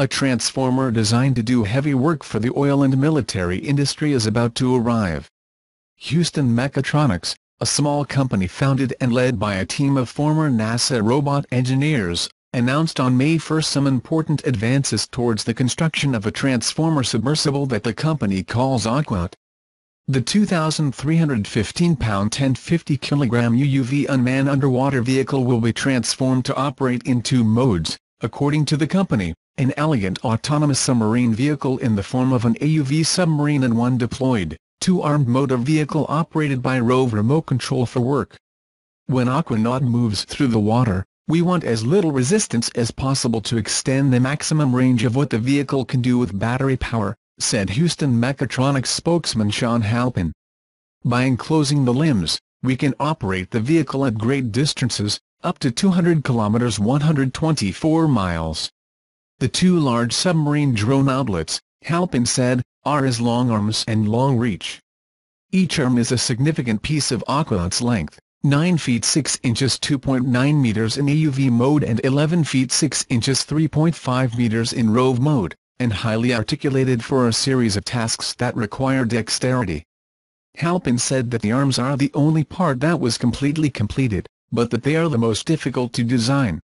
A transformer designed to do heavy work for the oil and military industry is about to arrive. Houston Mechatronics, a small company founded and led by a team of former NASA robot engineers, announced on May 1 some important advances towards the construction of a transformer submersible that the company calls Aquanaut. The 2,315-pound 1050-kilogram UUV unmanned underwater vehicle will be transformed to operate in two modes, according to the company: an elegant autonomous submarine vehicle in the form of an AUV submarine and one deployed, two-armed motor vehicle operated by ROV remote control for work. When Aquanaut moves through the water, we want as little resistance as possible to extend the maximum range of what the vehicle can do with battery power, said Houston Mechatronics spokesman Sean Halpin. By enclosing the limbs, we can operate the vehicle at great distances, up to 200 kilometers (124 miles). The two large submarine drone outlets, Halpin said, are as long arms and long reach. Each arm is a significant piece of Aquanaut's length: 9 feet 6 inches 2.9 meters in AUV mode and 11 feet 6 inches 3.5 meters in ROV mode, and highly articulated for a series of tasks that require dexterity. Halpin said that the arms are the only part that was completely completed, but that they are the most difficult to design.